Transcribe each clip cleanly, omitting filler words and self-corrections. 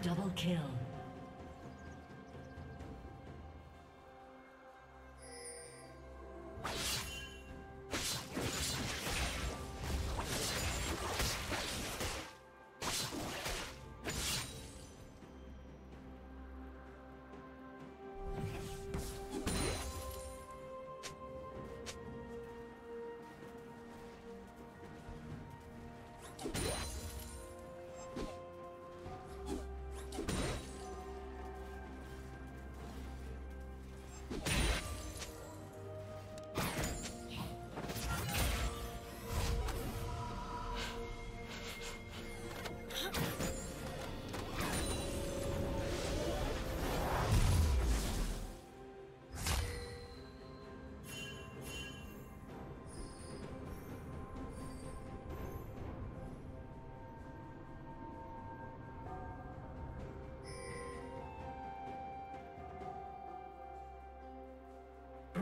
Double kill.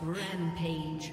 Rampage.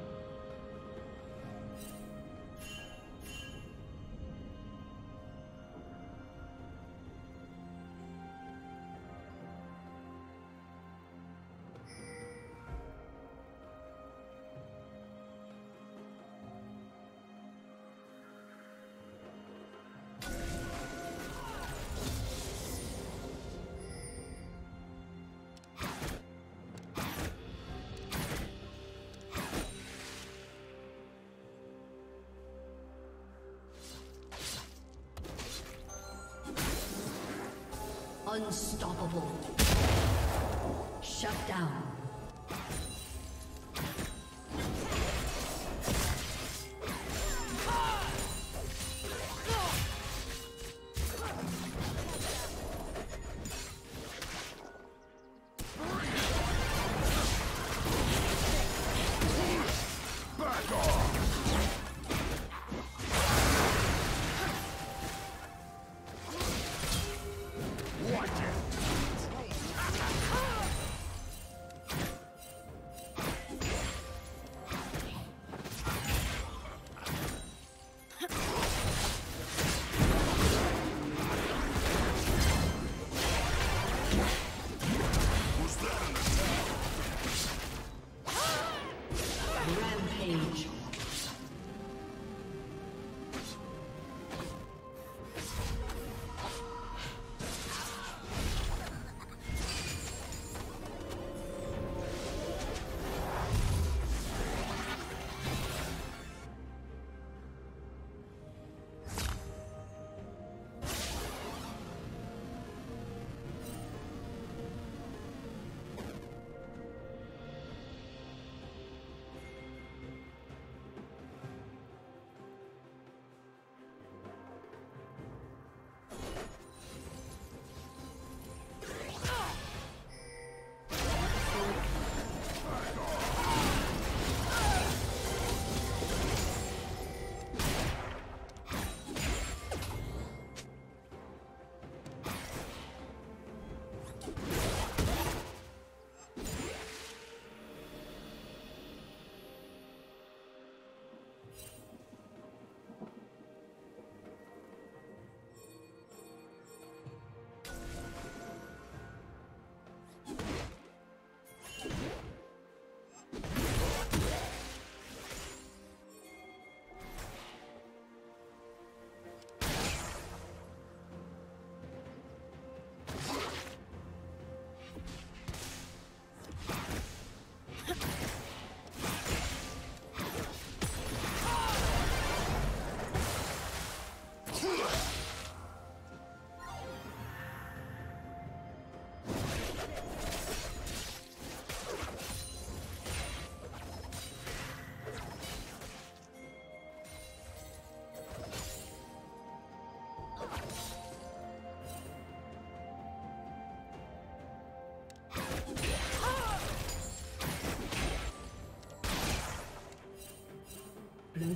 Unstoppable. Shut down. Blue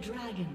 Dragon.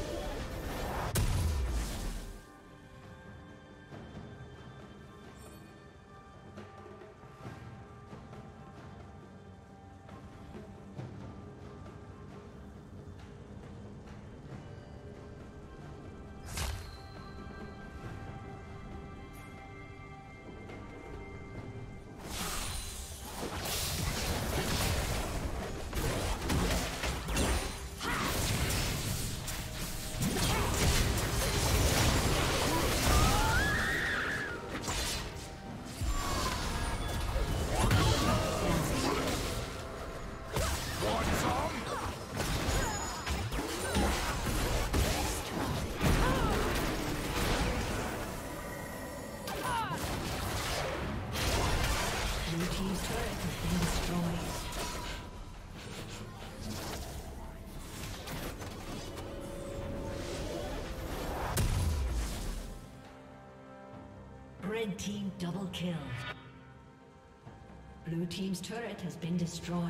Red team double kill. Blue team's turret has been destroyed.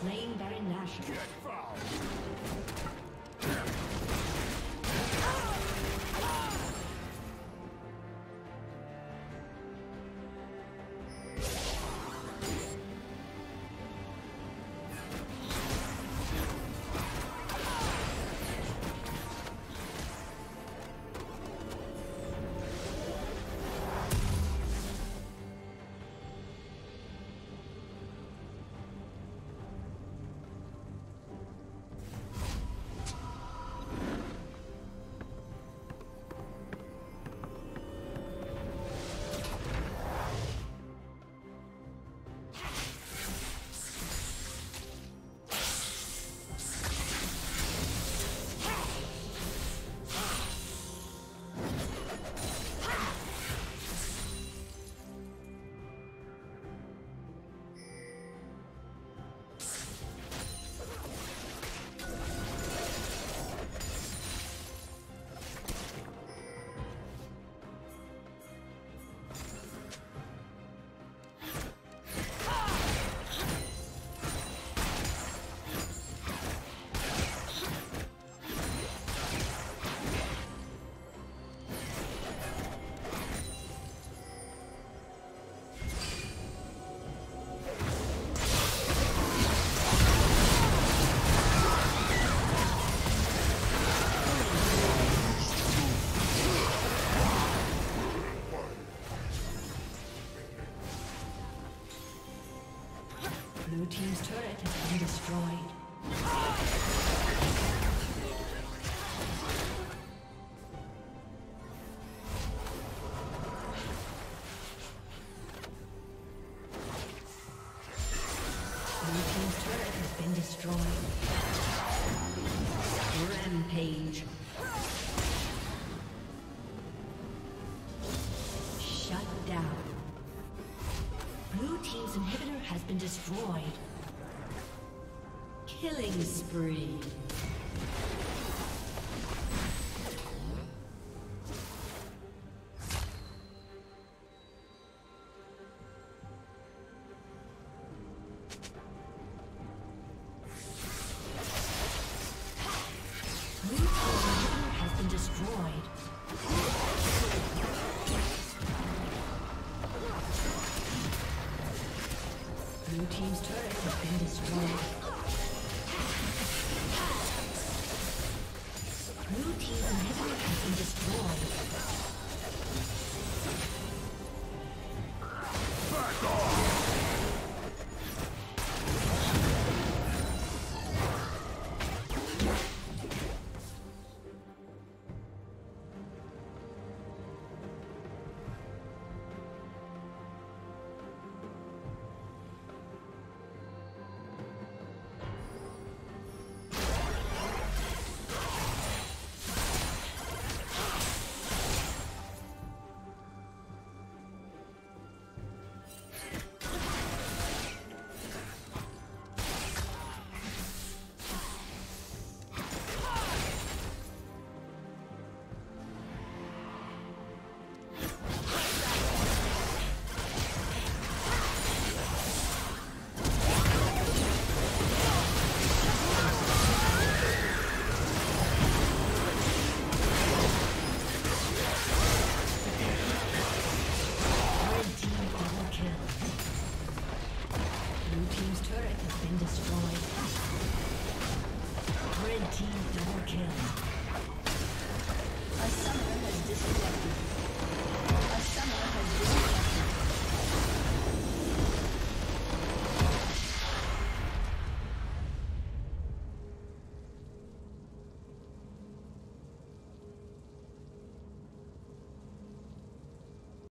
Slain Baron Nashor. Get fouled! Blue team's turret has been destroyed. Blue team's turret has been destroyed. Rampage. Shut down. Blue team's inhibitor has been destroyed. Killing spree. Blue team's turret has been destroyed. Blue team's inhibitor has been destroyed.